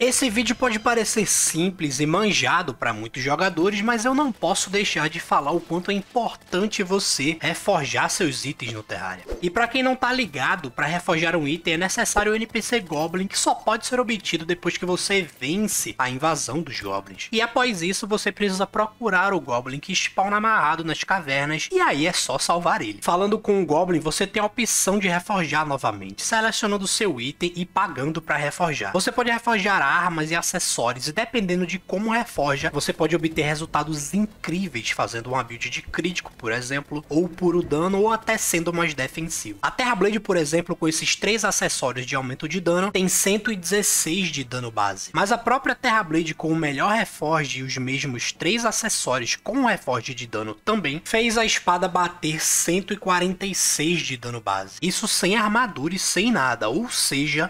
Esse vídeo pode parecer simples e manjado para muitos jogadores, mas eu não posso deixar de falar o quanto é importante você reforjar seus itens no Terraria. E para quem não tá ligado, para reforjar um item é necessário o NPC Goblin, que só pode ser obtido depois que você vence a invasão dos Goblins. E após isso, você precisa procurar o Goblin que spawna amarrado nas cavernas, e aí é só salvar ele. Falando com o Goblin, você tem a opção de reforjar novamente, selecionando seu item e pagando para reforjar. Você pode reforjar armas e acessórios, e dependendo de como reforja, você pode obter resultados incríveis fazendo uma build de crítico, por exemplo, ou puro dano, ou até sendo mais defensivo. A Terra Blade, por exemplo, com esses 3 acessórios de aumento de dano, tem 116 de dano base. Mas a própria Terra Blade, com o melhor reforge e os mesmos 3 acessórios com reforge de dano também, fez a espada bater 146 de dano base. Isso sem armadura e sem nada, ou seja,